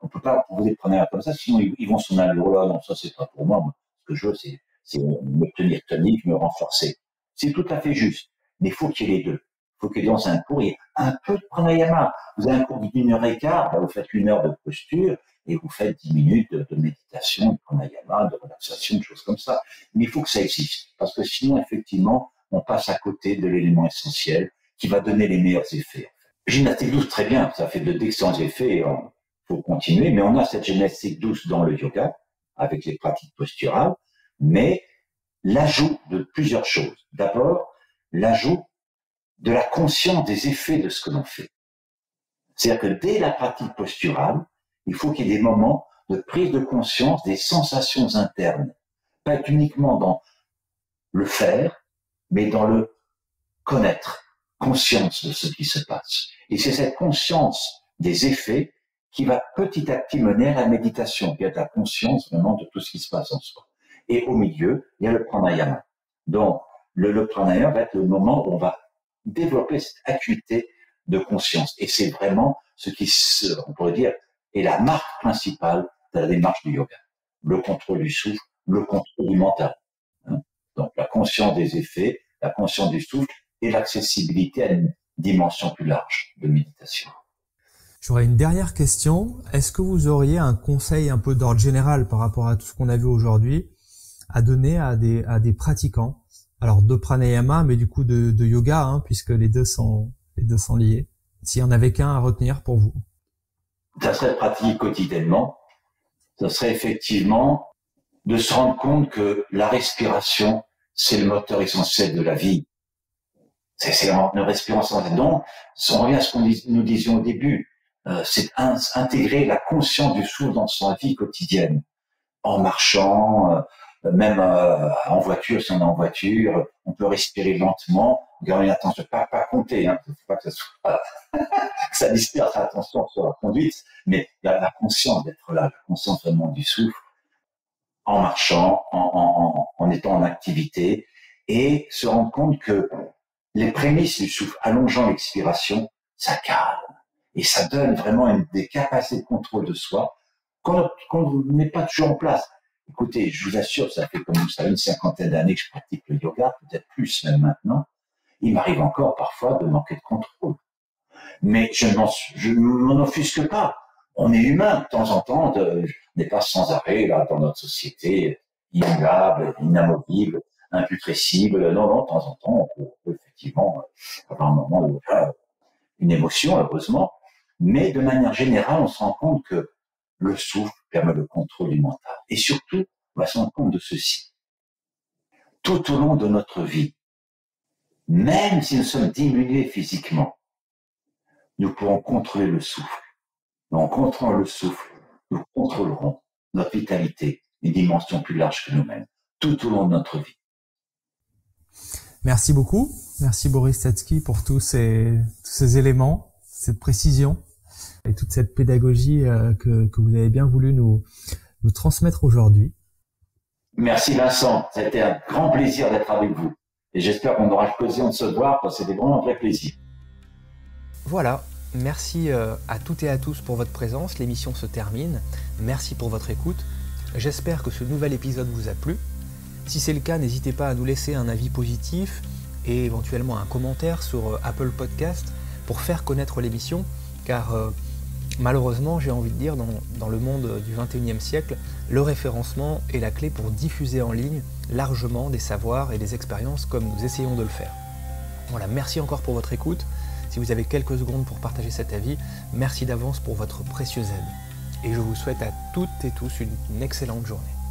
on peut pas proposer de pranayama comme ça, sinon ils vont s'en aller, oh là, non, ça c'est pas pour moi, ce que je veux c'est me tenir tonique, me renforcer. C'est tout à fait juste, mais il faut qu'il y ait les deux. Il faut que dans un cours, il y ait un peu de pranayama. Vous avez un cours d'1h15, vous faites 1 heure de posture et vous faites 10 minutes de méditation, de pranayama, de relaxation, de choses comme ça. Mais il faut que ça existe, parce que sinon, effectivement, on passe à côté de l'élément essentiel qui va donner les meilleurs effets. Gymnastique douce, très bien, ça fait d'excellents effets, il faut continuer, mais on a cette gymnastique douce dans le yoga, avec les pratiques posturales, mais l'ajout de plusieurs choses. D'abord, l'ajout de la conscience des effets de ce que l'on fait. C'est-à-dire que dès la pratique posturale, il faut qu'il y ait des moments de prise de conscience des sensations internes. Pas uniquement dans le faire, mais dans le connaître, conscience de ce qui se passe. Et c'est cette conscience des effets qui va petit à petit mener à la méditation, qui est la conscience vraiment de tout ce qui se passe en soi. Et au milieu, il y a le pranayama. Donc, le pranayama va être le moment où on va développer cette acuité de conscience. Et c'est vraiment ce qui, on pourrait dire, est la marque principale de la démarche du yoga. Le contrôle du souffle, le contrôle du mental. Donc, la conscience des effets, la conscience du souffle et l'accessibilité à une dimension plus large de méditation. J'aurais une dernière question. Est-ce que vous auriez un conseil un peu d'ordre général par rapport à tout ce qu'on a vu aujourd'hui à donner à des pratiquants, alors de pranayama, mais du coup de yoga, hein, puisque les deux sont liés. S'il y en avait qu'un à retenir pour vous, ça serait de pratiquer quotidiennement. Ça serait effectivement de se rendre compte que la respiration, c'est le moteur essentiel de la vie. C'est une respiration. Donc, on revient à ce qu'on nous disions au début, c'est intégrer la conscience du souffle dans sa vie quotidienne, en marchant. Même en voiture, si on est en voiture, on peut respirer lentement, garder l'attention, pas compter, hein, faut pas que ça soit, ça disperse l'attention sur la conduite, mais il y a la conscience d'être là, la conscience vraiment du souffle, en marchant, en étant en activité, et se rendre compte que les prémices du souffle, allongeant l'expiration, ça calme, et ça donne vraiment des capacités de contrôle de soi, qu'on ne met pas toujours en place. Écoutez, je vous assure, ça fait comme vous savez une 50aine d'années que je pratique le yoga, peut-être plus même maintenant. Il m'arrive encore parfois de manquer de contrôle. Mais je ne m'en offusque pas. On est humain, de temps en temps, on n'est pas sans arrêt là dans notre société, immuable, inamovible, imputrescible. Non, de temps en temps, on peut effectivement avoir un moment de une émotion, heureusement. Mais de manière générale, on se rend compte que le souffle permet le contrôle du mental. Et surtout, on va se rendre compte de ceci. Tout au long de notre vie, même si nous sommes diminués physiquement, nous pourrons contrôler le souffle. Et en contrôlant le souffle, nous contrôlerons notre vitalité, une dimension plus large que nous-mêmes, tout au long de notre vie. Merci beaucoup. Merci Boris Tatzky pour tous ces éléments, cette précision. Et toute cette pédagogie que vous avez bien voulu nous transmettre aujourd'hui. Merci Vincent, c'était un grand plaisir d'être avec vous. Et j'espère qu'on aura l'occasion de se voir, parce que c'est vraiment un vrai plaisir. Voilà, merci à toutes et à tous pour votre présence, l'émission se termine. Merci pour votre écoute. J'espère que ce nouvel épisode vous a plu. Si c'est le cas, n'hésitez pas à nous laisser un avis positif et éventuellement un commentaire sur Apple Podcast pour faire connaître l'émission, car Malheureusement, j'ai envie de dire, dans le monde du XXIe siècle, le référencement est la clé pour diffuser en ligne largement des savoirs et des expériences comme nous essayons de le faire. Voilà, merci encore pour votre écoute. Si vous avez quelques secondes pour partager cet avis, merci d'avance pour votre précieuse aide. Et je vous souhaite à toutes et tous une excellente journée.